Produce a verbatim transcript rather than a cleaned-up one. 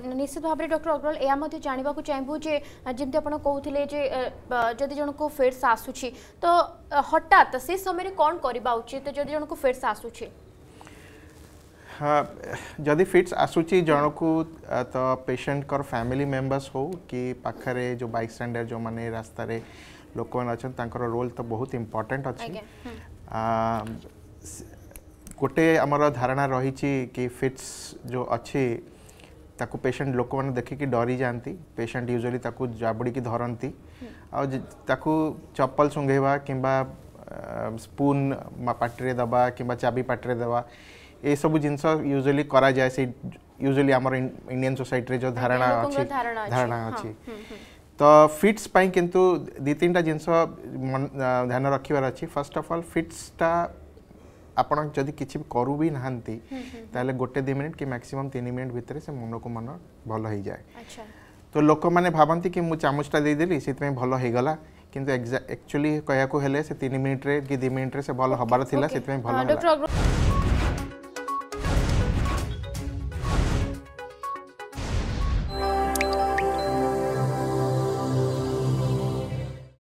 निश्चित भाव में डॉक्टर अग्रवाल या जानवाक चाहूँ जमी आप कहते जदि जन को फेट्स आसूँ तो हठात से समय कौन करवा उचित जदि जन को फेट्स आसूँ? हाँ, जदि फिट्स आसूची जनकू तो पेशेंट कर फैमिली मेम्बर्स हो कि पाखरे जो बाइक स्टैंडर जो माने रास्ता रे लोक अच्छा रोल तो बहुत इम्पोर्टेंट अच्छी गोटे आमर धारणा रही कि फिट्स जो अच्छी ताकू पेशेंट लोक मैंने देखिकी डरी जाती पेशेंट यूजुअली ताकू जाबुड़ी धरती आकू चप्पल सुंघेवा कि स्पून पाटी दबा कि चाबी पाटी दबा ये सब जिनस यूजुअली करा जाए से यूजुअली आमर इंडियन सोसाइटी जो धारणा अच्छी धारणा अच्छी तो फिट्स पाई किंतु दी तीन टा जिनस ध्यान रखिवार अच्छी। फर्स्ट ऑफ ऑल फिट्सटा आपण जदि किछि करू भी नहांती ताले गोटे दो मिनट कि मैक्सिमम तीन मिनट भितर से मन को मन भल हो जाए तो लोक मैंने भावती कि मुझे चामुचटा देदेली से भल होगा किंतु एक्चुअली कहया को हेले से तीन मिनट रे कि दो मिनट रे से भल हबार थिला से भल।